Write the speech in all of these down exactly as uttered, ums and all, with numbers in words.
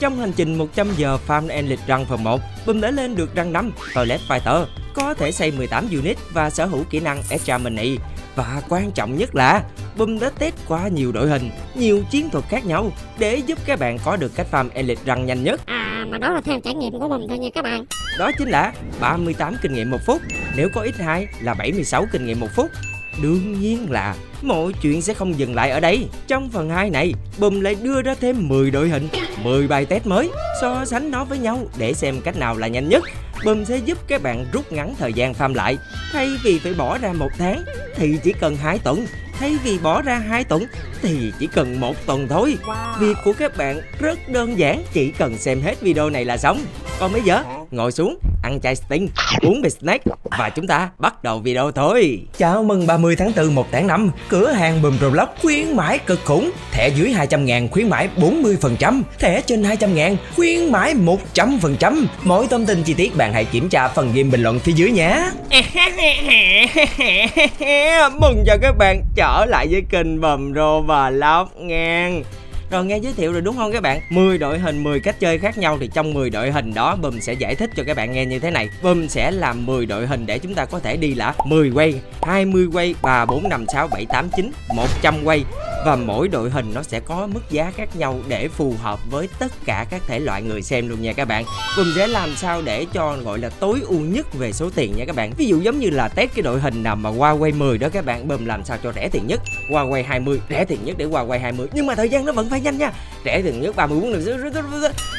Trong hành trình một trăm giờ Farm Elite Răng phần một, Bùm đã lên được răng năm Toilet Fighter, có thể xây mười tám unit và sở hữu kỹ năng Extra Mini. Và quan trọng nhất là Bùm đã test qua nhiều đội hình, nhiều chiến thuật khác nhau để giúp các bạn có được cách farm Elite Răng nhanh nhất. À, mà đó là theo trải nghiệm của Bùm thôi nha các bạn. Đó chính là ba mươi tám kinh nghiệm một phút, nếu có nhân hai là bảy mươi sáu kinh nghiệm một phút. Đương nhiên là mọi chuyện sẽ không dừng lại ở đây. Trong phần hai này, Bùm lại đưa ra thêm mười đội hình, mười bài test mới, so sánh nó với nhau để xem cách nào là nhanh nhất. Bùm sẽ giúp các bạn rút ngắn thời gian farm lại. Thay vì phải bỏ ra một tháng thì chỉ cần hai tuần, thay vì bỏ ra hai tuần thì chỉ cần một tuần thôi. Wow. Việc của các bạn rất đơn giản, chỉ cần xem hết video này là xong. Còn bây giờ, ngồi xuống, ăn chai Sting, uống bì snack và chúng ta bắt đầu video thôi. Chào mừng ba mươi tháng tư một tháng năm, cửa hàng Bùm Roblox khuyến mãi cực khủng. Thẻ dưới hai trăm ngàn khuyến mãi bốn mươi phần trăm, thẻ trên hai trăm ngàn khuyến mãi một trăm phần trăm. Mỗi thông tin chi tiết bạn hãy kiểm tra phần game bình luận phía dưới nhé. Mừng chào các bạn trở lại với kênh Bùm Roblox ngang. Rồi nghe giới thiệu rồi đúng không các bạn? mười đội hình, mười cách chơi khác nhau, thì trong mười đội hình đó Bùm sẽ giải thích cho các bạn nghe như thế này. Bùm sẽ làm mười đội hình để chúng ta có thể đi là mười quay, hai mươi quay, ba, bốn, năm, sáu, bảy, tám, chín, một trăm quay. Và mỗi đội hình nó sẽ có mức giá khác nhau để phù hợp với tất cả các thể loại người xem luôn nha các bạn. Bùm sẽ làm sao để cho gọi là tối ưu nhất về số tiền nha các bạn. Ví dụ giống như là test cái đội hình nào mà qua quay mười đó các bạn, Bùm làm sao cho rẻ tiền nhất. Qua quay hai mươi, rẻ tiền nhất để qua quay hai mươi. Nhưng mà thời gian nó vẫn phải nhanh nha. Rẻ tiền nhất ba mươi, bốn mươi.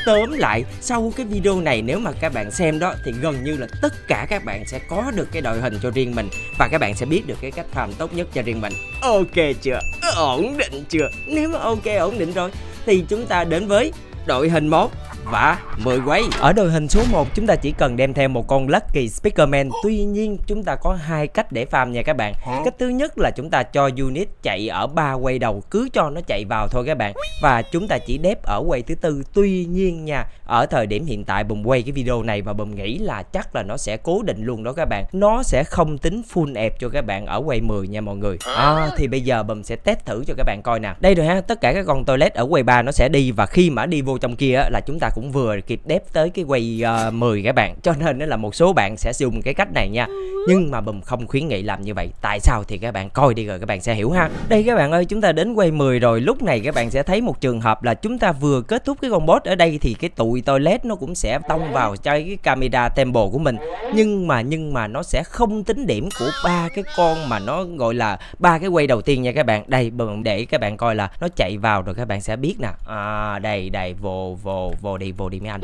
Tóm lại, sau cái video này nếu mà các bạn xem đó thì gần như là tất cả các bạn sẽ có được cái đội hình cho riêng mình và các bạn sẽ biết được cái cách farm tốt nhất cho riêng mình. Ok chưa? Ổn định chưa? Nếu mà ok ổn định rồi thì chúng ta đến với đội hình một và mười quay. Ở đội hình số một chúng ta chỉ cần đem theo một con Lucky Speakerman. Tuy nhiên chúng ta có hai cách để farm nha các bạn. Cách thứ nhất là chúng ta cho unit chạy ở ba quay đầu, cứ cho nó chạy vào thôi các bạn. Và chúng ta chỉ đép ở quay thứ tư. Tuy nhiên nha, ở thời điểm hiện tại Bùm quay cái video này và Bùm nghĩ là chắc là nó sẽ cố định luôn đó các bạn. Nó sẽ không tính full ép cho các bạn ở quay mười nha mọi người. À, thì bây giờ Bùm sẽ test thử cho các bạn coi nè. Đây rồi ha, tất cả các con toilet ở quay ba nó sẽ đi, và khi mà đi vô trong kia là chúng ta cũng vừa kịp đép tới cái quay uh, mười các bạn. Cho nên đó là một số bạn sẽ dùng cái cách này nha. Nhưng mà Bùm không khuyến nghị làm như vậy. Tại sao thì các bạn coi đi rồi các bạn sẽ hiểu ha. Đây các bạn ơi, chúng ta đến quay mười rồi. Lúc này các bạn sẽ thấy một trường hợp là chúng ta vừa kết thúc cái con boss ở đây thì cái tụi toilet nó cũng sẽ tông vào chơi cái camera temple của mình. Nhưng mà nhưng mà nó sẽ không tính điểm của ba cái con mà nó gọi là ba cái quay đầu tiên nha các bạn. Đây Bùm để các bạn coi là nó chạy vào rồi các bạn sẽ biết nè. À, đây đây vô vô vô đi vô đi mấy anh.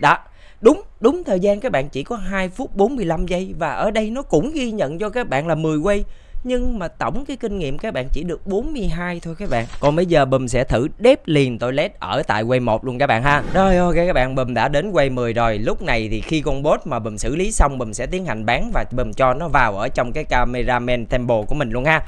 Đó. Đúng, đúng thời gian các bạn chỉ có hai phút bốn mươi lăm giây. Và ở đây nó cũng ghi nhận cho các bạn là mười quay. Nhưng mà tổng cái kinh nghiệm các bạn chỉ được bốn mươi hai thôi các bạn. Còn bây giờ Bùm sẽ thử đép liền toilet ở tại quay một luôn các bạn ha. Rồi ok các bạn, Bùm đã đến quay mười rồi. Lúc này thì khi con boss mà Bùm xử lý xong, Bùm sẽ tiến hành bán và Bùm cho nó vào ở trong cái cameraman temple của mình luôn ha.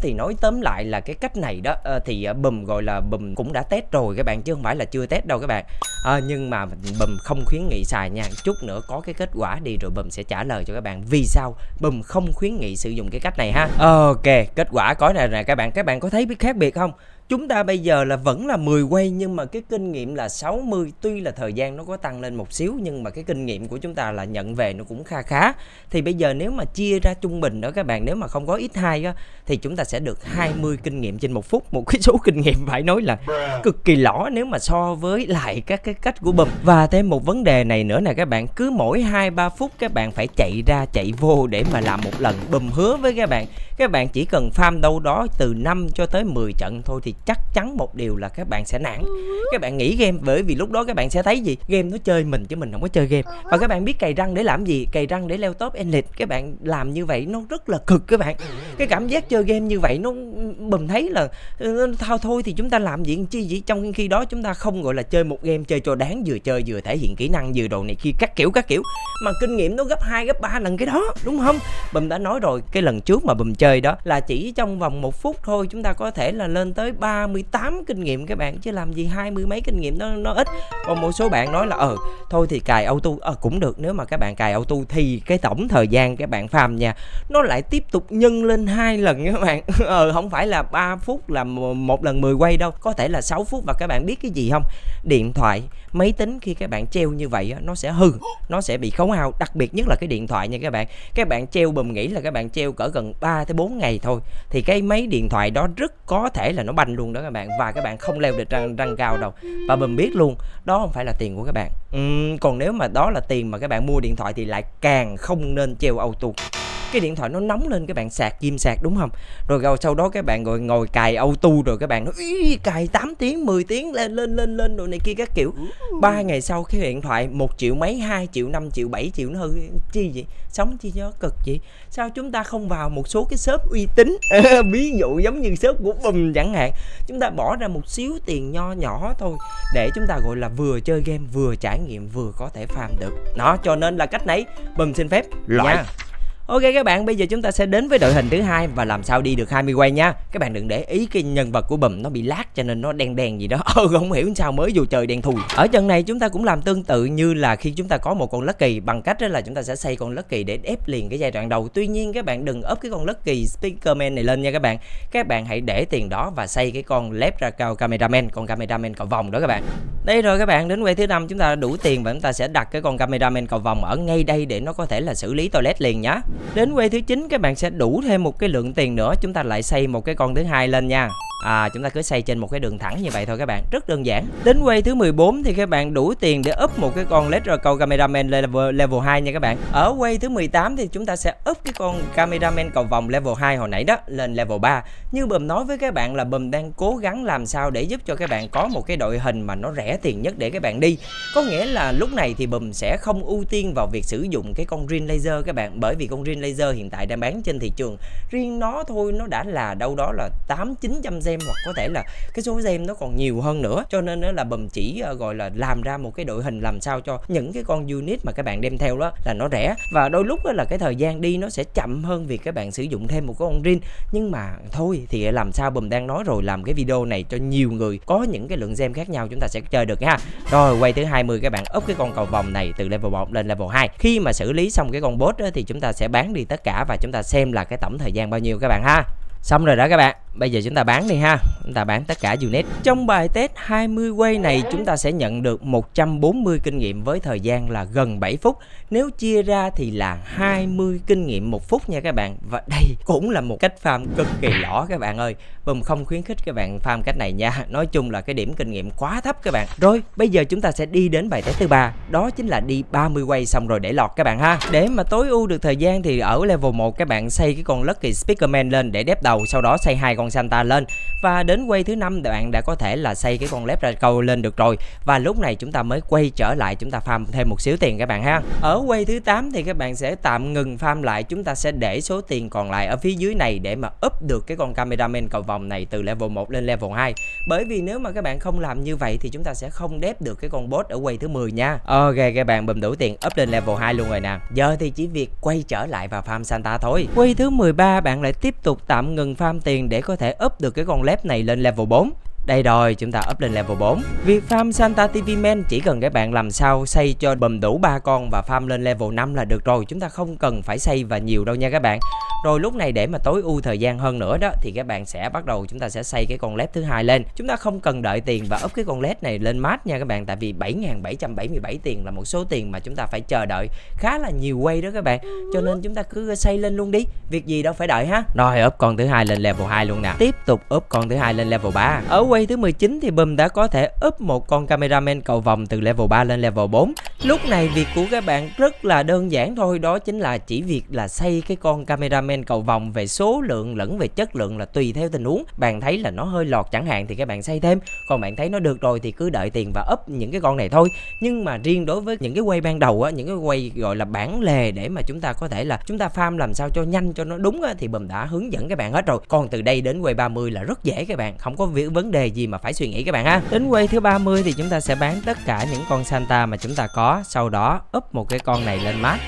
Thì nói tóm lại là cái cách này đó thì Bùm gọi là Bùm cũng đã test rồi các bạn, chứ không phải là chưa test đâu các bạn. À, nhưng mà Bùm không khuyến nghị xài nha. Chút nữa có cái kết quả đi rồi Bùm sẽ trả lời cho các bạn vì sao Bùm không khuyến nghị sử dụng cái cách này ha. Ok, kết quả có này nè các bạn. Các bạn có thấy biết khác biệt không? Chúng ta bây giờ là vẫn là mười quay nhưng mà cái kinh nghiệm là sáu mươi. Tuy là thời gian nó có tăng lên một xíu nhưng mà cái kinh nghiệm của chúng ta là nhận về nó cũng kha khá. Thì bây giờ nếu mà chia ra trung bình đó các bạn, nếu mà không có nhân hai á, thì chúng ta sẽ được hai mươi kinh nghiệm trên một phút. Một cái số kinh nghiệm phải nói là cực kỳ lõ nếu mà so với lại các cái cách của Bùm. Và thêm một vấn đề này nữa là các bạn cứ mỗi hai ba phút các bạn phải chạy ra chạy vô để mà làm một lần. Bùm hứa với các bạn, các bạn chỉ cần farm đâu đó từ năm cho tới mười trận thôi thì chắc chắn một điều là các bạn sẽ nản. Các bạn nghỉ game, bởi vì lúc đó các bạn sẽ thấy gì? Game nó chơi mình chứ mình không có chơi game. Và các bạn biết cày răng để làm gì? Cày răng để leo top elite. Các bạn làm như vậy nó rất là cực các bạn. Cái cảm giác chơi game như vậy nó Bùm thấy là thao thôi thì chúng ta làm gì chi vậy, trong khi đó chúng ta không gọi là chơi một game chơi cho đáng, vừa chơi vừa thể hiện kỹ năng, vừa đồ này kia các kiểu các kiểu mà kinh nghiệm nó gấp hai gấp ba lần cái đó, đúng không? Bùm đã nói rồi, cái lần trước mà Bùm chơi đó là chỉ trong vòng một phút thôi chúng ta có thể là lên tới ba ba mươi tám kinh nghiệm các bạn, chứ làm gì hai mươi mấy kinh nghiệm nó nó ít. Còn một số bạn nói là ờ thôi thì cài auto à, cũng được. Nếu mà các bạn cài auto thì cái tổng thời gian các bạn farm nha, nó lại tiếp tục nhân lên hai lần các bạn. Ờ không phải là ba phút là một lần mười quay đâu, có thể là sáu phút. Và các bạn biết cái gì không, điện thoại máy tính khi các bạn treo như vậy nó sẽ hư, nó sẽ bị khấu hao, đặc biệt nhất là cái điện thoại nha các bạn. Các bạn treo bùm nghĩ là các bạn treo cỡ gần ba tới bốn ngày thôi thì cái máy điện thoại đó rất có thể là nó banh luôn đó các bạn, và các bạn không leo được răng, răng cao đâu. Và bùm biết luôn đó không phải là tiền của các bạn. Uhm, còn nếu mà đó là tiền mà các bạn mua điện thoại thì lại càng không nên treo auto. Cái điện thoại nó nóng lên các bạn, sạc kim sạc đúng không, rồi rồi sau đó các bạn ngồi ngồi cài auto rồi các bạn nó cài tám tiếng mười tiếng lên lên lên lên rồi này kia các kiểu. Ba ngày sau cái điện thoại một triệu mấy, hai triệu, năm triệu, bảy triệu nó hư chi vậy, sống chi cho cực vậy. Sao chúng ta không vào một số cái shop uy tín ví dụ giống như shop của Bùm chẳng hạn, chúng ta bỏ ra một xíu tiền nho nhỏ thôi để chúng ta gọi là vừa chơi game vừa trải nghiệm vừa có thể farm được nó. Cho nên là cách nãy Bùm xin phép loại nha. Ok các bạn, bây giờ chúng ta sẽ đến với đội hình thứ hai và làm sao đi được hai mươi quay nha. Các bạn đừng để ý cái nhân vật của Bùm nó bị lát cho nên nó đen đen gì đó. Ừ không hiểu sao mới vô trời đen thùi. Ở trận này chúng ta cũng làm tương tự như là khi chúng ta có một con Lucky, bằng cách đó là chúng ta sẽ xây con Lucky để ép liền cái giai đoạn đầu. Tuy nhiên các bạn đừng ốp cái con Lucky Speakerman này lên nha các bạn. Các bạn hãy để tiền đó và xây cái con Lepracow Cameraman, con Cameraman cầu vòng đó các bạn. Đây rồi các bạn, đến quay thứ năm chúng ta đã đủ tiền và chúng ta sẽ đặt cái con Cameraman cầu vòng ở ngay đây để nó có thể là xử lý toilet liền nhá. Đến quay thứ chín các bạn sẽ đủ thêm một cái lượng tiền nữa, chúng ta lại xây một cái con thứ hai lên nha. À, chúng ta cứ xây trên một cái đường thẳng như vậy thôi các bạn, rất đơn giản. Đến quay thứ mười bốn thì các bạn đủ tiền để up một cái con Lepracow Cameraman level, level hai nha các bạn. Ở quay thứ mười tám thì chúng ta sẽ up cái con Cameraman cầu vòng level hai hồi nãy đó lên level ba. Như Bùm nói với các bạn là Bùm đang cố gắng làm sao để giúp cho các bạn có một cái đội hình mà nó rẻ tiền nhất để các bạn đi. Có nghĩa là lúc này thì Bùm sẽ không ưu tiên vào việc sử dụng cái con Green Laser các bạn, bởi vì con Green Laser hiện tại đang bán trên thị trường riêng nó thôi nó đã là đâu đó là tám chín trăm gem, hoặc có thể là cái số gem nó còn nhiều hơn nữa. Cho nên đó là Bùm chỉ gọi là làm ra một cái đội hình làm sao cho những cái con unit mà các bạn đem theo đó là nó rẻ, và đôi lúc đó là cái thời gian đi nó sẽ chậm hơn việc các bạn sử dụng thêm một cái con Green. Nhưng mà thôi thì làm sao Bùm đang nói rồi, làm cái video này cho nhiều người có những cái lượng gem khác nhau chúng ta sẽ chơi được ha. Rồi quay thứ hai mươi các bạn up cái con cầu vòng này từ level một lên level hai. Khi mà xử lý xong cái con boss thì chúng ta sẽ bán đi tất cả và chúng ta xem là cái tổng thời gian bao nhiêu các bạn ha. Xong rồi đó các bạn, bây giờ chúng ta bán đi ha. Chúng ta bán tất cả unit. Trong bài test hai mươi quay này chúng ta sẽ nhận được một trăm bốn mươi kinh nghiệm với thời gian là gần bảy phút. Nếu chia ra thì là hai mươi kinh nghiệm một phút nha các bạn. Và đây cũng là một cách farm cực kỳ lõ các bạn ơi. Bùm không khuyến khích các bạn farm cách này nha. Nói chung là cái điểm kinh nghiệm quá thấp các bạn. Rồi bây giờ chúng ta sẽ đi đến bài test thứ ba, đó chính là đi ba mươi quay xong rồi để lọt các bạn ha. Để mà tối ưu được thời gian thì ở level một các bạn xây cái con Lucky Speakerman lên để đép đầu, sau đó xây hai con Santa lên. Và đến quay thứ năm bạn đã có thể là xây cái con Lepracow lên được rồi. Và lúc này chúng ta mới quay trở lại, chúng ta farm thêm một xíu tiền các bạn ha. Ở quay thứ tám thì các bạn sẽ tạm ngừng farm lại, chúng ta sẽ để số tiền còn lại ở phía dưới này để mà up được cái con Cameraman cầu vòng này từ level một lên level hai. Bởi vì nếu mà các bạn không làm như vậy thì chúng ta sẽ không đép được cái con boss ở quay thứ mười nha. Ok các bạn, Bùm đủ tiền up lên level hai luôn rồi nè. Giờ thì chỉ việc quay trở lại và farm Santa thôi. Quay thứ mười ba bạn lại tiếp tục tạm ngừng farm tiền để có thể up được cái con lép này lên level bốn. Đây rồi, chúng ta up lên level bốn. Việc farm Santa ti vi Man chỉ cần các bạn làm sao xây cho Bùm đủ ba con và farm lên level năm là được rồi. Chúng ta không cần phải xây và nhiều đâu nha các bạn. Rồi lúc này để mà tối ưu thời gian hơn nữa đó thì các bạn sẽ bắt đầu, chúng ta sẽ xây cái con led thứ hai lên. Chúng ta không cần đợi tiền và up cái con led này lên max nha các bạn, tại vì bảy nghìn bảy trăm bảy mươi bảy tiền là một số tiền mà chúng ta phải chờ đợi khá là nhiều quay đó các bạn. Cho nên chúng ta cứ xây lên luôn đi, việc gì đâu phải đợi ha. Rồi up con thứ hai lên level hai luôn nè. Tiếp tục up con thứ hai lên level ba. Ở quay thứ mười chín thì Bùm đã có thể up một con Cameraman cầu vòng từ level ba lên level bốn. Lúc này việc của các bạn rất là đơn giản thôi, đó chính là chỉ việc là xây cái con Cameraman cầu vòng, về số lượng lẫn về chất lượng là tùy theo tình huống. Bạn thấy là nó hơi lọt chẳng hạn thì các bạn xây thêm, còn bạn thấy nó được rồi thì cứ đợi tiền và up những cái con này thôi. Nhưng mà riêng đối với những cái quay ban đầu á, những cái quay gọi là bản lề để mà chúng ta có thể là chúng ta farm làm sao cho nhanh cho nó đúng á, thì Bùm đã hướng dẫn các bạn hết rồi. Còn từ đây đến quay ba mươi là rất dễ các bạn, không có vấn đề gì mà phải suy nghĩ các bạn ha. Đến quay thứ ba mươi thì chúng ta sẽ bán tất cả những con Santa mà chúng ta có, sau đó up một cái con này lên max.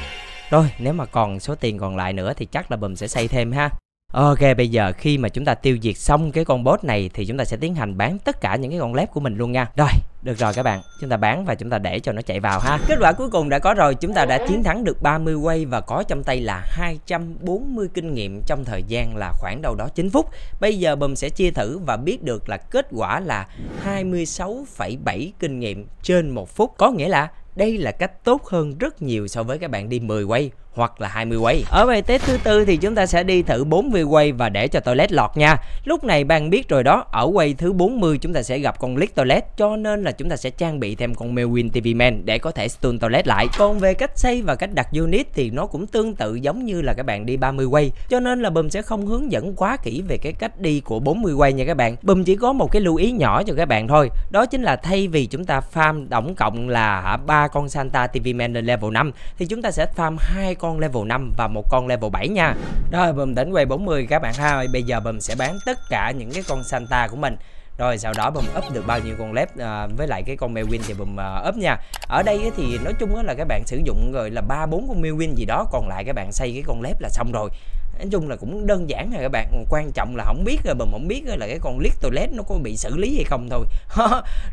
Rồi nếu mà còn số tiền còn lại nữa thì chắc là Bùm sẽ xây thêm ha. Ok, bây giờ khi mà chúng ta tiêu diệt xong cái con boss này thì chúng ta sẽ tiến hành bán tất cả những cái con lép của mình luôn nha. Rồi, được rồi các bạn, chúng ta bán và chúng ta để cho nó chạy vào ha. Kết quả cuối cùng đã có rồi, chúng ta đã chiến thắng được ba mươi quay và có trong tay là hai trăm bốn mươi kinh nghiệm trong thời gian là khoảng đâu đó chín phút. Bây giờ Bùm sẽ chia thử và biết được là kết quả là hai mươi sáu phẩy bảy kinh nghiệm trên một phút. Có nghĩa là đây là cách tốt hơn rất nhiều so với các bạn đi mười quay hoặc là hai mươi quay. Ở bài test thứ tư thì chúng ta sẽ đi thử bốn mươi quay và để cho toilet lọt nha. Lúc này bạn biết rồi đó, ở quay thứ bốn mươi chúng ta sẽ gặp con Leak Toilet, cho nên là chúng ta sẽ trang bị thêm con Mewing ti vi Man để có thể stun toilet lại. Còn về cách xây và cách đặt unit thì nó cũng tương tự giống như là các bạn đi ba mươi quay, cho nên là Bùm sẽ không hướng dẫn quá kỹ về cái cách đi của bốn mươi quay nha các bạn. Bùm chỉ có một cái lưu ý nhỏ cho các bạn thôi, đó chính là thay vì chúng ta farm tổng cộng là ba con Santa ti vi Man lên level năm thì chúng ta sẽ farm hai con level năm và một con level bảy nha. Rồi Bùm đến quay bốn mươi các bạn ha. Bây giờ Bùm sẽ bán tất cả những cái con Santa của mình. Rồi sau đó Bùm up được bao nhiêu con lép à, với lại cái con Mewing thì Bùm uh, up nha. Ở đây thì nói chung là các bạn sử dụng rồi là ba bốn con Mewing gì đó, còn lại các bạn xây cái con lép là xong rồi. Nói chung là cũng đơn giản rồi các bạn. Quan trọng là không biết rồi, Bùm không biết là cái con Leak Toilet nó có bị xử lý hay không thôi.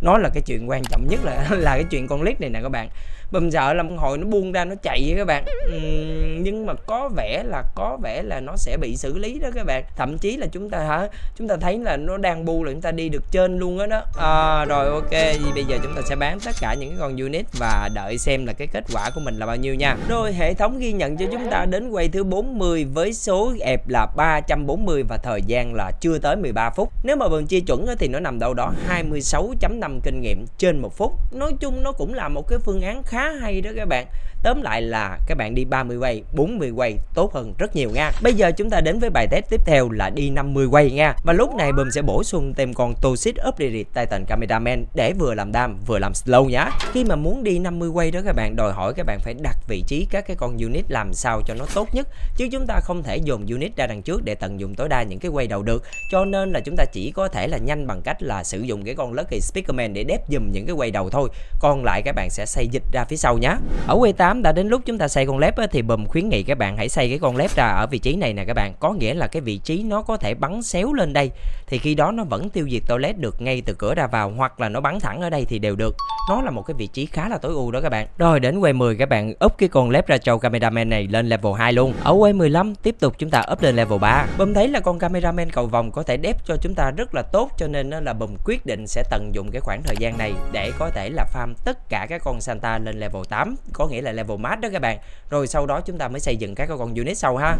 Nó là cái chuyện quan trọng nhất là là cái chuyện con Leak này nè các bạn. Bùm sợ là hồi nó buông ra nó chạy vậy các bạn. uhm, Nhưng mà có vẻ là Có vẻ là nó sẽ bị xử lý đó các bạn. Thậm chí là chúng ta hả chúng ta thấy là nó đang bu là chúng ta đi được trên luôn đó, đó. À, Rồi ok, thì bây giờ chúng ta sẽ bán tất cả những cái con unit và đợi xem là cái kết quả của mình là bao nhiêu nha. Rồi hệ thống ghi nhận cho chúng ta đến quay thứ bốn mươi với số ép là ba trăm bốn mươi và thời gian là chưa tới mười ba phút. Nếu mà Bùm chia chuẩn thì nó nằm đâu đó hai mươi sáu phẩy năm kinh nghiệm trên một phút. Nói chung nó cũng là một cái phương án khá khá hay đó các bạn. Tóm lại là các bạn đi ba mươi quay, bốn mươi quay tốt hơn rất nhiều nha. Bây giờ chúng ta đến với bài test tiếp theo là đi năm mươi quay nha. Và lúc này Bùm sẽ bổ sung thêm con Toxic Upgraded Titan Cameraman để vừa làm dam vừa làm slow nhá. Khi mà muốn đi năm mươi quay đó các bạn, đòi hỏi các bạn phải đặt vị trí các cái con unit làm sao cho nó tốt nhất, chứ chúng ta không thể dồn unit ra đằng trước để tận dụng tối đa những cái quay đầu được. Cho nên là chúng ta chỉ có thể là nhanh bằng cách là sử dụng cái con Lucky Speakerman để đép dùm những cái quay đầu thôi. Còn lại các bạn sẽ xây dịch ra phía sau nhá. Ở quay tám đã đến lúc chúng ta xây con lép thì Bùm khuyến nghị các bạn hãy xây cái con lép ra ở vị trí này nè các bạn. Có nghĩa là cái vị trí nó có thể bắn xéo lên đây, thì khi đó nó vẫn tiêu diệt toilet được ngay từ cửa ra vào, hoặc là nó bắn thẳng ở đây thì đều được. Nó là một cái vị trí khá là tối ưu đó các bạn. Rồi đến quay mười các bạn up cái con Lepracow Cameraman này lên level hai luôn. Ở quay mười lăm tiếp tục chúng ta up lên level ba. Bùm thấy là con cameraman cầu vòng có thể đép cho chúng ta rất là tốt, cho nên là Bùm quyết định sẽ tận dụng cái khoảng thời gian này để có thể là farm tất cả các con Santa lên level tám, có nghĩa là level max đó các bạn. Rồi sau đó chúng ta mới xây dựng các con unit sau ha.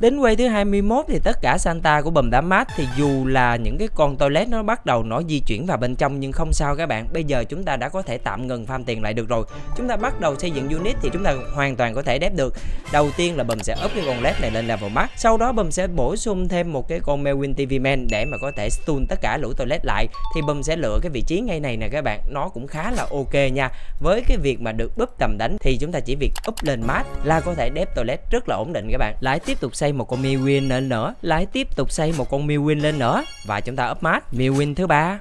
Đến quay thứ hai mươi mốt thì tất cả Santa của Bùm đã max, thì dù là những cái con toilet nó bắt đầu nó di chuyển vào bên trong nhưng không sao các bạn. Bây giờ chúng ta đã có thể tạm ngừng farm tiền lại được rồi. Chúng ta bắt đầu xây dựng unit thì chúng ta hoàn toàn có thể đép được. Đầu tiên là Bùm sẽ up cái con led này lên level max, sau đó Bùm sẽ bổ sung thêm một cái con Mewing ti vi Man để mà có thể stun tất cả lũ toilet lại. Thì Bùm sẽ lựa cái vị trí ngay này nè các bạn, nó cũng khá là ok nha. Với cái việc mà được búp tầm đánh thì chúng ta chỉ việc up lên max là có thể đép toilet rất là ổn định các bạn. Lại tiếp tục xây một con Mewing lên nữa, lại tiếp tục xây một con Mewing lên nữa và chúng ta up max Mewing thứ ba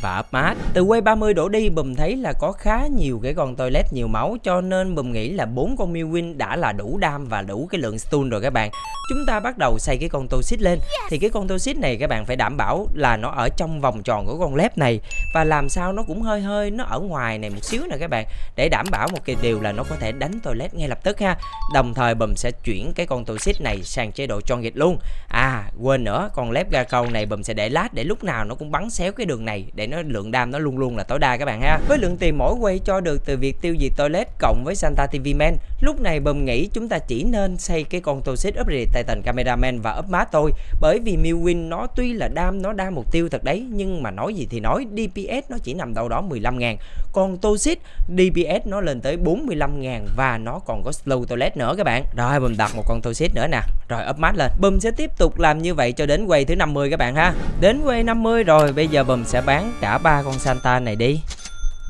và up max. Từ quay ba mươi đổ đi Bùm thấy là có khá nhiều cái con toilet nhiều máu, cho nên Bùm nghĩ là bốn con Mewing đã là đủ đam và đủ cái lượng stun rồi các bạn. Chúng ta bắt đầu xây cái con Toxic lên. Thì cái con Toxic này các bạn phải đảm bảo là nó ở trong vòng tròn của con lép này, và làm sao nó cũng hơi hơi nó ở ngoài này một xíu nè các bạn, để đảm bảo một cái điều là nó có thể đánh toilet ngay lập tức ha. Đồng thời Bùm sẽ chuyển cái con Toxic này sang chế độ Target luôn. À quên nữa, con lép ga câu này Bùm sẽ để lát để lúc nào nó cũng bắn xéo cái đường này để nó lượng đam nó luôn luôn là tối đa các bạn ha. Với lượng tiền mỗi quay cho được từ việc tiêu diệt toilet cộng với Santa ti vi Man, lúc này Bùm nghĩ chúng ta chỉ nên xây cái con Toxic Upgrade Titan Cameraman và up max thôi. Bởi vì Mewing nó tuy là đam, nó đa mục tiêu thật đấy, nhưng mà nói gì thì nói, đê pê ét nó chỉ nằm đâu đó mười lăm ngàn. Còn Toxic đê pê ét nó lên tới bốn mươi lăm ngàn và nó còn có slow toilet nữa các bạn. Rồi Bùm đặt một con Toxic nữa nè, rồi up max lên. Bùm sẽ tiếp tục làm như vậy cho đến quay thứ năm mươi các bạn ha. Đến quay năm mươi rồi, bây giờ Bùm sẽ bán cả ba con Santa này đi.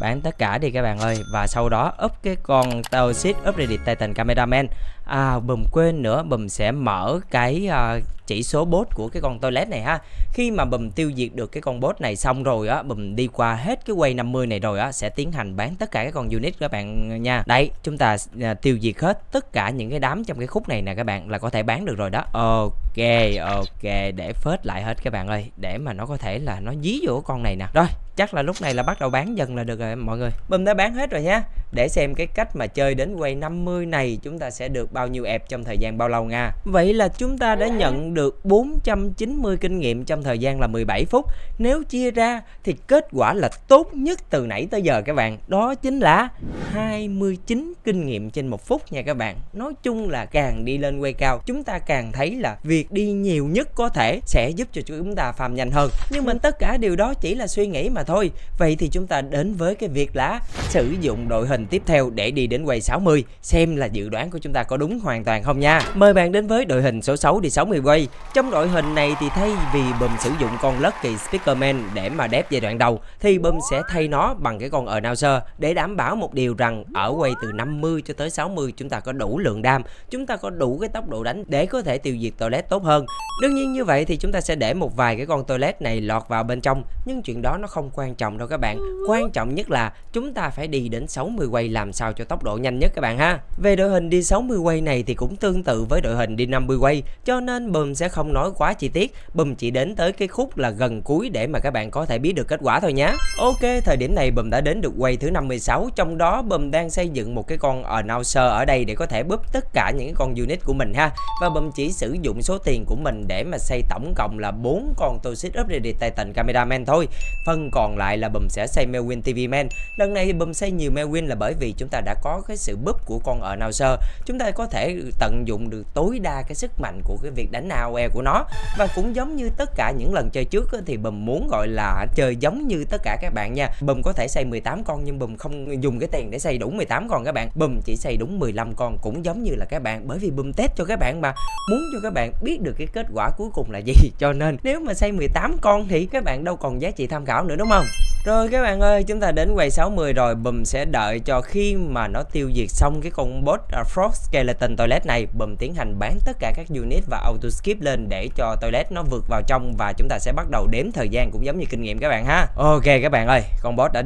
Bán tất cả đi các bạn ơi. Và sau đó up cái con Toxic Upgraded Titan Cameraman. À, Bùm quên nữa, Bùm sẽ mở cái uh, chỉ số boss của cái con toilet này ha. Khi mà Bùm tiêu diệt được cái con boss này xong rồi á, Bùm đi qua hết cái quay năm mươi này rồi á, sẽ tiến hành bán tất cả các con unit các bạn nha. Đấy, chúng ta uh, tiêu diệt hết tất cả những cái đám trong cái khúc này nè các bạn, là có thể bán được rồi đó. Ok, ok, để phết lại hết các bạn ơi, để mà nó có thể là nó dí vô con này nè. Rồi, chắc là lúc này là bắt đầu bán dần là được rồi mọi người. Bùm đã bán hết rồi nha. Để xem cái cách mà chơi đến quay năm mươi này chúng ta sẽ được bao nhiêu ép trong thời gian bao lâu nha. Vậy là chúng ta đã nhận được bốn trăm chín mươi kinh nghiệm trong thời gian là mười bảy phút. Nếu chia ra thì kết quả là tốt nhất từ nãy tới giờ các bạn, đó chính là hai mươi chín kinh nghiệm trên một phút nha các bạn. Nói chung là càng đi lên quay cao, chúng ta càng thấy là việc đi nhiều nhất có thể sẽ giúp cho chúng ta farm nhanh hơn. Nhưng mà tất cả điều đó chỉ là suy nghĩ mà thôi. Vậy thì chúng ta đến với cái việc là sử dụng đội hình tiếp theo để đi đến quay sáu mươi, xem là dự đoán của chúng ta có đúng hoàn toàn không nha. Mời bạn đến với đội hình số sáu đi sáu mươi quay. Trong đội hình này thì thay vì Bùm sử dụng con Lucky Speakerman để mà đép giai đoạn đầu thì Bùm sẽ thay nó bằng cái con Announcer để đảm bảo một điều rằng ở quay từ năm mươi cho tới sáu mươi chúng ta có đủ lượng đam, chúng ta có đủ cái tốc độ đánh để có thể tiêu diệt toilet tốt hơn. Đương nhiên như vậy thì chúng ta sẽ để một vài cái con toilet này lọt vào bên trong, nhưng chuyện đó nó không quan trọng đâu các bạn. Quan trọng nhất là chúng ta phải đi đến sáu mươi quay làm sao cho tốc độ nhanh nhất các bạn ha. Về đội hình đi sáu mươi quay này thì cũng tương tự với đội hình đi năm mươi quay, cho nên Bùm sẽ không nói quá chi tiết. Bùm chỉ đến tới cái khúc là gần cuối để mà các bạn có thể biết được kết quả thôi nhé. Ok, thời điểm này Bùm đã đến được quay thứ năm mươi sáu, trong đó Bùm đang xây dựng một cái con Announcer ở đây để có thể búp tất cả những con unit của mình ha. Và Bùm chỉ sử dụng số tiền của mình để mà xây tổng cộng là bốn con Toxic Upgraded Titan Cameraman thôi. Phần còn lại là Bùm sẽ xây Mewing ti vi Man. Lần này Bùm xây nhiều Mewing là bởi vì chúng ta đã có cái sự búp của con Announcer, chúng ta có thể tận dụng được tối đa cái sức mạnh của cái việc đánh a o e của nó. Và cũng giống như tất cả những lần chơi trước thì Bùm muốn gọi là chơi giống như tất cả các bạn nha. Bùm có thể xây mười tám con nhưng Bùm không dùng cái tiền để xây đủ mười tám con các bạn, Bùm chỉ xây đúng mười lăm con, cũng giống như là các bạn, bởi vì Bùm test cho các bạn mà, muốn cho các bạn biết được cái kết quả cuối cùng là gì. Cho nên nếu mà xây mười tám con thì các bạn đâu còn giá trị tham khảo nữa đúng không? Rồi các bạn ơi, chúng ta đến quay sáu mươi rồi. Bùm sẽ đợi cho khi mà nó tiêu diệt xong cái con boss uh, Frost Skeleton Toilet này, Bùm tiến hành bán tất cả các unit và auto skip lên để cho toilet nó vượt vào trong, và chúng ta sẽ bắt đầu đếm thời gian cũng giống như kinh nghiệm các bạn ha. Ok các bạn ơi, con boss đã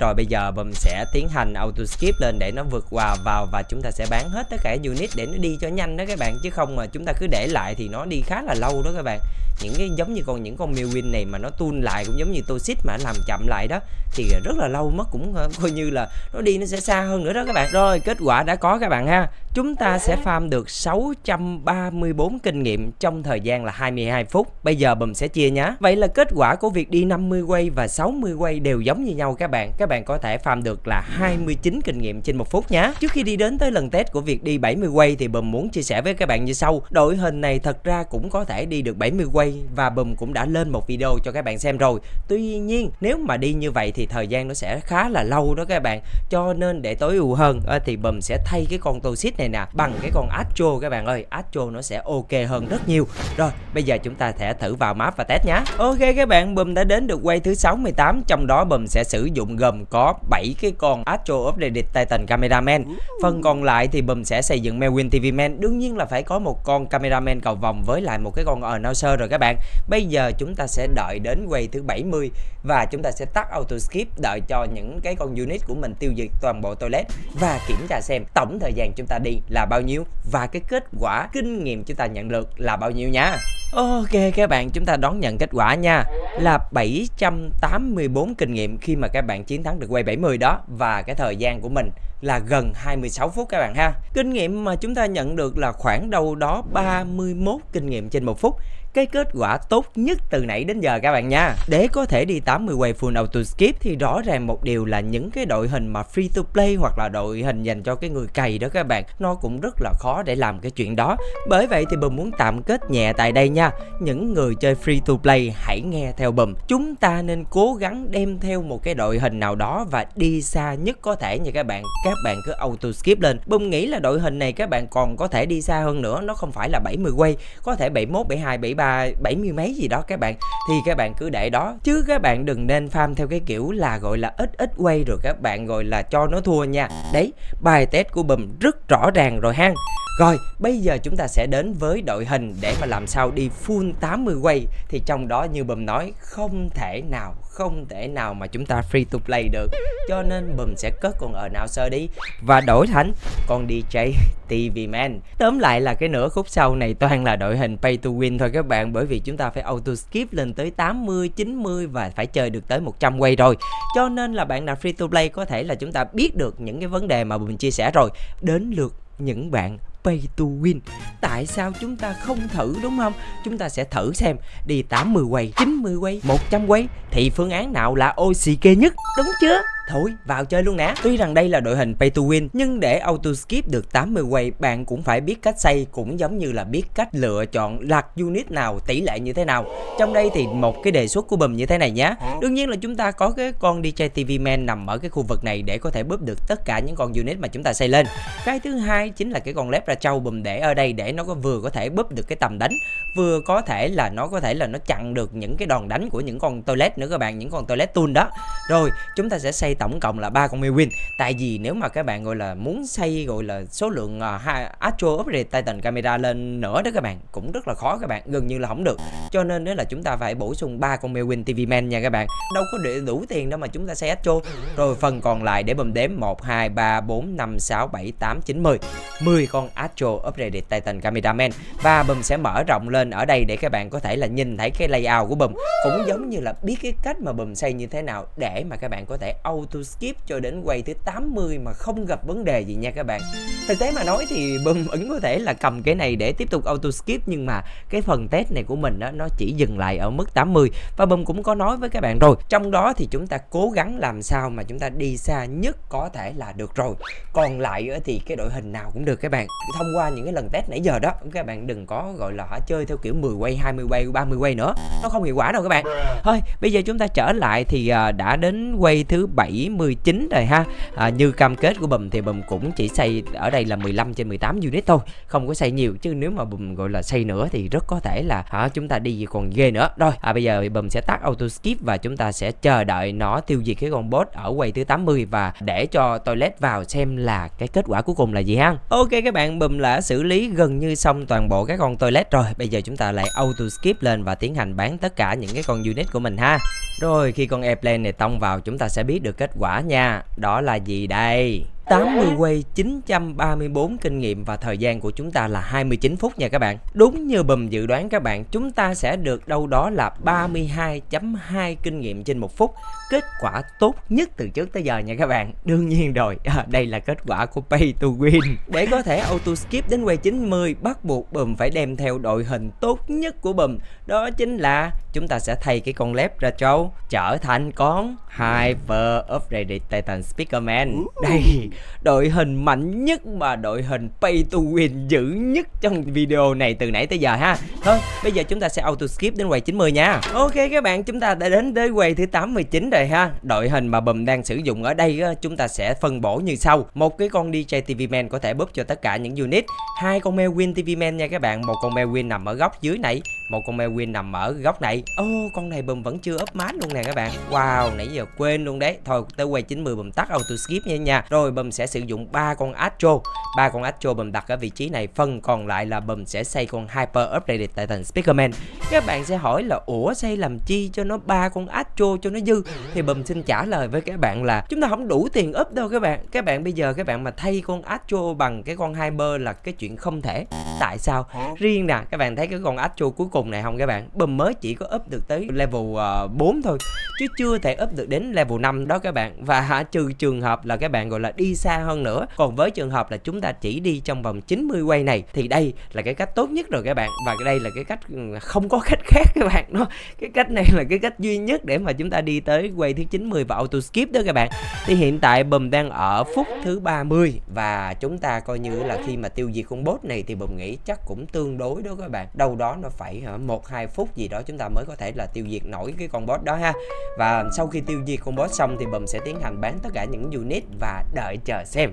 rồi, bây giờ Bùm sẽ tiến hành auto skip lên để nó vượt qua vào, và chúng ta sẽ bán hết tất cả unit để nó đi cho nhanh đó các bạn, chứ không mà chúng ta cứ để lại thì nó đi khá là lâu đó các bạn. Những cái giống như còn những con Mewing này mà nó tune lại cũng giống như Toxic mà làm chậm lại đó thì rất là lâu mất, cũng coi như là nó đi nó sẽ xa hơn nữa đó các bạn. Rồi kết quả đã có các bạn ha. Chúng ta sẽ farm được sáu trăm ba mươi tư kinh nghiệm trong thời gian là hai mươi hai phút. Bây giờ Bùm sẽ chia nhá. Vậy là kết quả của việc đi năm mươi quay và sáu mươi quay đều giống như nhau các bạn. Các bạn có thể farm được là hai mươi chín kinh nghiệm trên một phút nhá. Trước khi đi đến tới lần test của việc đi bảy mươi quay thì Bùm muốn chia sẻ với các bạn như sau. Đội hình này thật ra cũng có thể đi được bảy mươi quay và Bùm cũng đã lên một video cho các bạn xem rồi. Tuy nhiên nếu mà đi như vậy thì thời gian nó sẽ khá là lâu đó các bạn. Cho nên để tối ưu hơn thì Bùm sẽ thay cái con Toxic này nè bằng cái con Astro các bạn ơi. Astro nó sẽ ok hơn rất nhiều. Rồi bây giờ chúng ta sẽ thử vào map và test nhá. Ok các bạn, Bùm đã đến được quay thứ sáu mươi tám, trong đó Bùm sẽ sử dụng gồm có bảy cái con Astro Upgraded Titan Cameraman. Phần còn lại thì Bùm sẽ xây dựng Mewing ti vi Man. Đương nhiên là phải có một con Cameraman cầu vòng với lại một cái con Announcer rồi các bạn. Bây giờ chúng ta sẽ đợi đến quay thứ bảy mươi và chúng ta sẽ tắt auto skip, đợi cho những cái con unit của mình tiêu diệt toàn bộ toilet và kiểm tra xem tổng thời gian chúng ta đi là bao nhiêu và cái kết quả kinh nghiệm chúng ta nhận được là bao nhiêu nhá. Ok các bạn, chúng ta đón nhận kết quả nha, là bảy trăm tám mươi tư kinh nghiệm khi mà các bạn chiến thắng được quay bảy mươi đó, và cái thời gian của mình là gần hai mươi sáu phút các bạn ha. Kinh nghiệm mà chúng ta nhận được là khoảng đâu đó ba mươi mốt kinh nghiệm trên một phút. Cái kết quả tốt nhất từ nãy đến giờ các bạn nha. Để có thể đi tám mươi quay full auto skip thì rõ ràng một điều là những cái đội hình mà free to play hoặc là đội hình dành cho cái người cày đó các bạn, nó cũng rất là khó để làm cái chuyện đó. Bởi vậy thì Bùm muốn tạm kết nhẹ tại đây nha. Những người chơi free to play hãy nghe theo Bùm. Chúng ta nên cố gắng đem theo một cái đội hình nào đó và đi xa nhất có thể nha các bạn. Các bạn cứ auto skip lên. Bùm nghĩ là đội hình này các bạn còn có thể đi xa hơn nữa. Nó không phải là bảy mươi quay, có thể bảy mốt, bảy hai, bảy ba, bảy mươi mấy gì đó các bạn, thì các bạn cứ để đó, chứ các bạn đừng nên farm theo cái kiểu là gọi là ít ít quay rồi các bạn gọi là cho nó thua nha. Đấy, bài test của Bùm rất rõ ràng rồi ha. Rồi, bây giờ chúng ta sẽ đến với đội hình để mà làm sao đi full tám mươi quay. Thì trong đó như Bùm nói, không thể nào, không thể nào mà chúng ta free to play được. Cho nên Bùm sẽ cất con Announcer đi và đổi thành con đê gi ti vi Man. Tóm lại là cái nửa khúc sau này toàn là đội hình pay to win thôi các bạn. Bởi vì chúng ta phải auto skip lên tới tám mươi, chín mươi và phải chơi được tới một trăm quay rồi. Cho nên là bạn nào free to play có thể là chúng ta biết được những cái vấn đề mà Bùm chia sẻ rồi. Đến lượt những bạn pay to win, tại sao chúng ta không thử, đúng không? Chúng ta sẽ thử xem đi tám mươi quay, chín mươi quay, một trăm quay thì phương án nào là ok nhất, đúng chưa? Thôi vào chơi luôn nè. Tuy rằng đây là đội hình pay to win, nhưng để auto skip được tám mươi quay, bạn cũng phải biết cách xây, cũng giống như là biết cách lựa chọn lạc unit nào, tỷ lệ như thế nào. Trong đây thì một cái đề xuất của Bùm như thế này nhé. Đương nhiên là chúng ta có cái con đê gi ti vi Man nằm ở cái khu vực này để có thể búp được tất cả những con unit mà chúng ta xây lên. Cái thứ hai chính là cái con Lepracow Bùm để ở đây để nó có vừa có thể búp được cái tầm đánh, vừa có thể là nó có thể là nó chặn được những cái đòn đánh của những con toilet nữa các bạn, những con toilet tool đó. Rồi chúng ta sẽ xây tổng cộng là ba con Mewing. Tại vì nếu mà các bạn gọi là muốn xây gọi là số lượng uh, Astro Upgraded Titan Camera lên nữa đó các bạn, cũng rất là khó các bạn, gần như là không được. Cho nên đó là chúng ta phải bổ sung ba con Mewing ti vi Man nha các bạn. Đâu có để đủ tiền đâu mà chúng ta xây Astro. Rồi phần còn lại để Bùm đếm một, hai, ba, bốn, năm, sáu, bảy, tám, chín, mười, mười con Astro Upgraded Titan Cameraman. Và Bùm sẽ mở rộng lên ở đây để các bạn có thể là nhìn thấy cái layout của Bùm, cũng giống như là biết cái cách mà Bùm xây như thế nào để mà các bạn có thể auto to skip cho đến quay thứ tám mươi mà không gặp vấn đề gì nha các bạn. Thực tế mà nói thì Bùm ứng có thể là cầm cái này để tiếp tục auto skip, nhưng mà cái phần test này của mình đó, nó chỉ dừng lại ở mức tám mươi. Và Bùm cũng có nói với các bạn rồi, trong đó thì chúng ta cố gắng làm sao mà chúng ta đi xa nhất có thể là được rồi. Còn lại thì cái đội hình nào cũng được các bạn. Thông qua những cái lần test nãy giờ đó, các bạn đừng có gọi là hả chơi theo kiểu mười quay, hai mươi quay, ba mươi quay nữa, nó không hiệu quả đâu các bạn. Thôi bây giờ chúng ta trở lại thì đã đến quay thứ bảy mươi chín rồi ha. à, Như cam kết của Bùm thì Bùm cũng chỉ xây ở đây là mười lăm trên mười tám unit thôi, không có xây nhiều. Chứ nếu mà Bùm gọi là xây nữa thì rất có thể là à, chúng ta đi còn ghê nữa. Rồi à, bây giờ Bùm sẽ tắt auto skip và chúng ta sẽ chờ đợi nó tiêu diệt cái con boss ở quay thứ tám mươi và để cho toilet vào xem là cái kết quả cuối cùng là gì ha. Ok các bạn, Bùm đã xử lý gần như xong toàn bộ các con toilet rồi. Bây giờ chúng ta lại auto skip lên và tiến hành bán tất cả những cái con unit của mình ha. Rồi khi con airplane này tông vào, chúng ta sẽ biết được kết quả nha. Đó là gì đây? tám mươi quay, chín trăm ba mươi tư kinh nghiệm và thời gian của chúng ta là hai mươi chín phút nha các bạn. Đúng như Bùm dự đoán các bạn, chúng ta sẽ được đâu đó là ba mươi hai chấm hai kinh nghiệm trên một phút. Kết quả tốt nhất từ trước tới giờ nha các bạn. Đương nhiên rồi, à, đây là kết quả của pay to win. Để có thể auto skip đến quay chín mươi, bắt buộc Bùm phải đem theo đội hình tốt nhất của Bùm. Đó chính là chúng ta sẽ thay cái con Lepracow trở thành con Hyper Upgraded Titan Speakerman. Đây, đội hình mạnh nhất mà đội hình pay to win dữ nhất trong video này từ nãy tới giờ ha. Thôi, bây giờ chúng ta sẽ auto skip đến quay chín mươi nha. Ok các bạn, chúng ta đã đến tới quay thứ tám mươi chín rồi ha. Đội hình mà Bùm đang sử dụng ở đây chúng ta sẽ phân bổ như sau: một cái con đê gi ti vi Man có thể búp cho tất cả những unit, hai con Mewing ti vi Man nha các bạn, một con Mewing nằm ở góc dưới này, một con Mewing nằm ở góc này. Ô oh, con này Bùm vẫn chưa up mát luôn nè các bạn. Wow, nãy giờ quên luôn đấy. Thôi tới quay chín mươi Bùm tắt auto skip nha nha. Rồi Bùm sẽ sử dụng ba con Astro, ba con Astro Bùm đặt ở vị trí này, phần còn lại là Bùm sẽ xây con Hyper Upgraded Titan Speakerman. Các bạn sẽ hỏi là ủa xây làm chi cho nó ba con Astro cho nó dư, thì Bùm xin trả lời với các bạn là chúng ta không đủ tiền up đâu các bạn. Các bạn bây giờ các bạn mà thay con Astro bằng cái con Hyper là cái chuyện không thể. Tại sao? Riêng nè, các bạn thấy cái con Astro cuối cùng này không các bạn, Bùm mới chỉ có up được tới level uh, bốn thôi, chứ chưa thể up được đến level năm đó các bạn. Và hả, trừ trường hợp là các bạn gọi là đi xa hơn nữa. Còn với trường hợp là chúng ta chỉ đi trong vòng chín mươi quay này thì đây là cái cách tốt nhất rồi các bạn. Và đây là cái cách không có cách khác các bạn. Nó cái cách này là cái cách duy nhất để mà chúng ta đi tới quay thứ chín mươi và auto skip đó các bạn. Thì hiện tại Bùm đang ở phút thứ ba mươi và chúng ta coi như là khi mà tiêu diệt con boss này thì Bùm nghĩ chắc cũng tương đối đó các bạn. Đâu đó nó phải một hai phút gì đó chúng ta mới có thể là tiêu diệt nổi cái con boss đó ha. Và sau khi tiêu diệt con boss xong thì Bùm sẽ tiến hành bán tất cả những unit và đợi chờ xem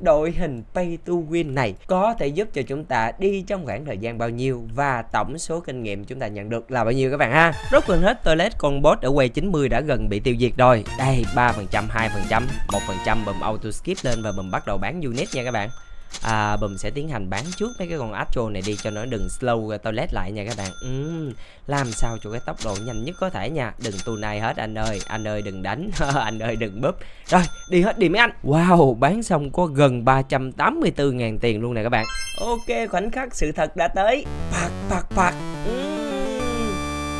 đội hình pay to win này có thể giúp cho chúng ta đi trong khoảng thời gian bao nhiêu và tổng số kinh nghiệm chúng ta nhận được là bao nhiêu các bạn ha. Rốt gần hết toilet con boss ở quay chín mươi đã gần bị tiêu diệt rồi. Đây, ba phần trăm, hai phần trăm, một phần trăm Bùm auto skip lên và Bùm bắt đầu bán unit nha các bạn. à, Bùm sẽ tiến hành bán trước mấy cái con Astro này đi cho nó đừng slow toilet lại nha các bạn. uhm, Làm sao cho cái tốc độ nhanh nhất có thể nha. Đừng tunai hết anh ơi. Anh ơi đừng đánh. Anh ơi đừng búp. Rồi đi hết đi mấy anh. Wow, bán xong có gần ba trăm tám mươi tư ngàn tiền luôn nè các bạn. Ok, khoảnh khắc sự thật đã tới. Phạt phạt phạt.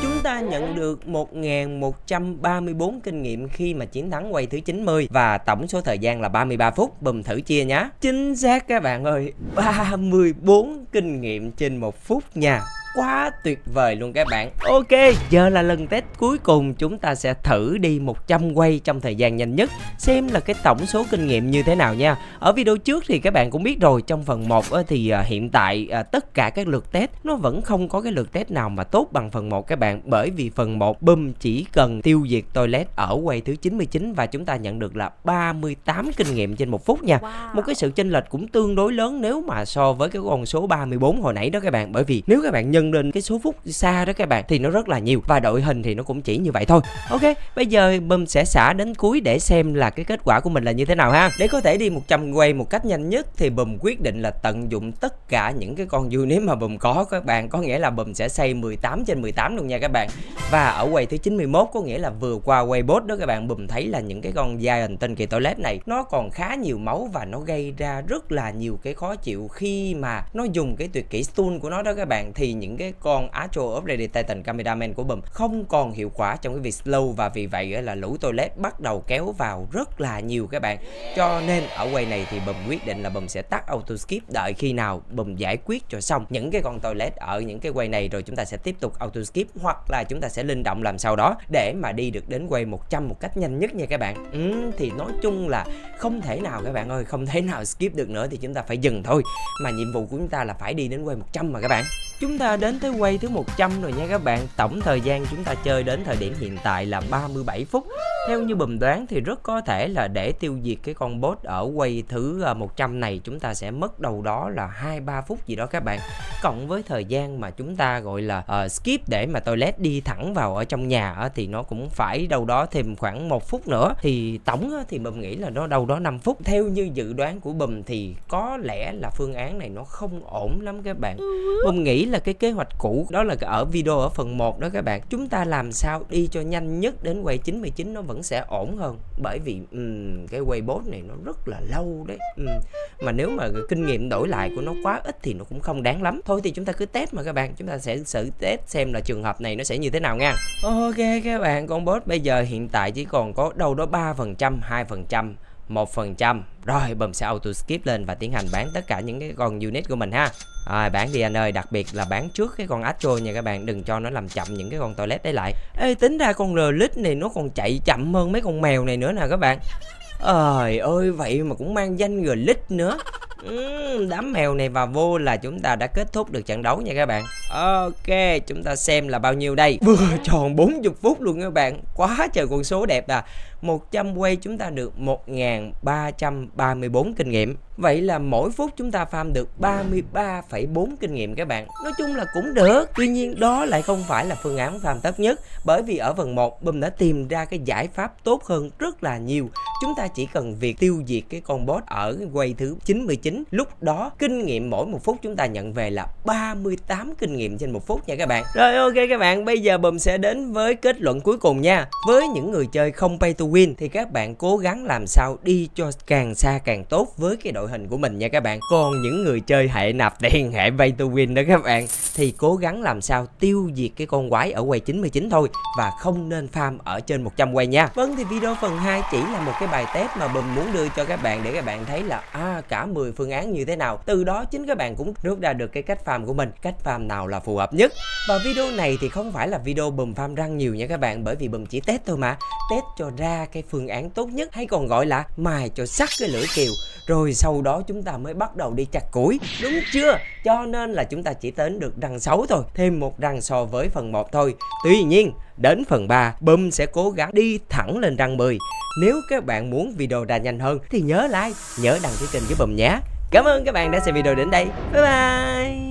Chúng ta nhận được một nghìn một trăm ba mươi tư kinh nghiệm khi mà chiến thắng quay thứ chín mươi. Và tổng số thời gian là ba mươi ba phút. Bùm thử chia nhá. Chính xác các bạn ơi, ba mươi tư kinh nghiệm trên một phút nha. Quá tuyệt vời luôn các bạn. Ok, giờ là lần test cuối cùng. Chúng ta sẽ thử đi một trăm quay trong thời gian nhanh nhất, xem là cái tổng số kinh nghiệm như thế nào nha. Ở video trước thì các bạn cũng biết rồi, trong phần một thì hiện tại tất cả các lượt test nó vẫn không có cái lượt test nào mà tốt bằng phần một các bạn. Bởi vì phần một Bùm chỉ cần tiêu diệt toilet ở quay thứ chín mươi chín và chúng ta nhận được là ba mươi tám kinh nghiệm trên một phút nha. Wow. Một cái sự chênh lệch cũng tương đối lớn nếu mà so với cái con số ba mươi tư hồi nãy đó các bạn. Bởi vì nếu các bạn nhân lên cái số phút xa đó các bạn thì nó rất là nhiều, và đội hình thì nó cũng chỉ như vậy thôi. Ok, bây giờ Bùm sẽ xả đến cuối để xem là cái kết quả của mình là như thế nào ha. Để có thể đi một trăm quay một cách nhanh nhất thì Bùm quyết định là tận dụng tất cả những cái con unit mà Bùm có các bạn. Có nghĩa là Bùm sẽ xây mười tám trên mười tám luôn nha các bạn. Và ở quay thứ chín mươi mốt, có nghĩa là vừa qua quay boss đó các bạn, Bùm thấy là những cái con Giant tên kỳ toilet này nó còn khá nhiều máu và nó gây ra rất là nhiều cái khó chịu khi mà nó dùng cái tuyệt kỹ stun của nó đó các bạn. Thì những cái con Astro Upgraded Titan Cameraman của Bùm không còn hiệu quả trong cái việc slow, và vì vậy là lũ toilet bắt đầu kéo vào rất là nhiều các bạn. Cho nên ở quay này thì Bùm quyết định là Bùm sẽ tắt auto skip, đợi khi nào Bùm giải quyết cho xong những cái con toilet ở những cái quay này rồi chúng ta sẽ tiếp tục auto skip, hoặc là chúng ta sẽ linh động làm sau đó để mà đi được đến quay một trăm một cách nhanh nhất nha các bạn. Ừ, thì nói chung là không thể nào các bạn ơi, không thể nào skip được nữa thì chúng ta phải dừng thôi. Mà nhiệm vụ của chúng ta là phải đi đến quay một trăm mà các bạn. Chúng ta đến tới quay thứ một trăm rồi nha các bạn. Tổng thời gian chúng ta chơi đến thời điểm hiện tại là ba mươi bảy phút. Theo như Bùm đoán thì rất có thể là để tiêu diệt cái con boss ở quay thứ một trăm này chúng ta sẽ mất đâu đó là hai ba phút gì đó các bạn. Cộng với thời gian mà chúng ta gọi là uh, skip để mà toilet đi thẳng vào ở trong nhà uh, thì nó cũng phải đâu đó thêm khoảng một phút nữa. Thì tổng uh, thì Bùm nghĩ là nó đâu đó năm phút. Theo như dự đoán của Bùm thì có lẽ là phương án này nó không ổn lắm các bạn. Bùm nghĩ là cái kế hoạch cũ đó là ở video ở phần một đó các bạn, chúng ta làm sao đi cho nhanh nhất đến quay chín mươi chín nó vẫn sẽ ổn hơn. Bởi vì um, cái quay boss này nó rất là lâu đấy. um, Mà nếu mà kinh nghiệm đổi lại của nó quá ít thì nó cũng không đáng lắm. Thôi thì chúng ta cứ test mà các bạn. Chúng ta sẽ xử test xem là trường hợp này nó sẽ như thế nào nha. Ok các bạn, con boss bây giờ hiện tại chỉ còn có đâu đó ba phần trăm, hai phần trăm, một phần trăm. Rồi Bùm sẽ auto skip lên và tiến hành bán tất cả những cái con unit của mình ha. À, bán đi anh ơi, đặc biệt là bán trước cái con Astro nha các bạn, đừng cho nó làm chậm những cái con toilet đấy lại. Ê, tính ra con Relic này nó còn chạy chậm hơn mấy con mèo này nữa nè các bạn. Trời ơi, vậy mà cũng mang danh Relic nữa. Ừ, đám mèo này vào vô là chúng ta đã kết thúc được trận đấu nha các bạn. Ok, chúng ta xem là bao nhiêu đây. Vừa tròn bốn mươi phút luôn các bạn. Quá trời con số đẹp à. một trăm quay chúng ta được một nghìn ba trăm ba mươi tư kinh nghiệm. Vậy là mỗi phút chúng ta farm được ba mươi ba phẩy bốn kinh nghiệm các bạn. Nói chung là cũng được. Tuy nhiên đó lại không phải là phương án farm tốt nhất. Bởi vì ở phần một Bùm đã tìm ra cái giải pháp tốt hơn rất là nhiều. Chúng ta chỉ cần việc tiêu diệt cái con boss ở quay thứ chín mươi chín. Lúc đó kinh nghiệm mỗi một phút chúng ta nhận về là ba mươi tám kinh nghiệm trên một phút nha các bạn. Rồi ok các bạn, bây giờ Bùm sẽ đến với kết luận cuối cùng nha. Với những người chơi không pay to win thì các bạn cố gắng làm sao đi cho càng xa càng tốt với cái đội hình của mình nha các bạn. Còn những người chơi hệ nạp tiền, hệ pay to win đó các bạn, thì cố gắng làm sao tiêu diệt cái con quái ở quay chín mươi chín thôi, và không nên farm ở trên một trăm quay nha. Vâng, thì video phần hai chỉ là một cái bài test mà Bùm muốn đưa cho các bạn để các bạn thấy là à, cả mười phương án như thế nào. Từ đó chính các bạn cũng rút ra được cái cách farm của mình, cách farm nào là phù hợp nhất. Và video này thì không phải là video Bùm farm răng nhiều nha các bạn, bởi vì Bùm chỉ test thôi mà. Test cho ra cái phương án tốt nhất, hay còn gọi là mài cho sắc cái lưỡi kiều, rồi sau đó chúng ta mới bắt đầu đi chặt củi, đúng chưa? Cho nên là chúng ta chỉ đến được răng sáu thôi, thêm một răng so với phần một thôi. Tuy nhiên đến phần ba Bùm sẽ cố gắng đi thẳng lên răng mười. Nếu các bạn muốn video ra nhanh hơn thì nhớ like, nhớ đăng ký kênh với Bùm nhé. Cảm ơn các bạn đã xem video đến đây. Bye bye.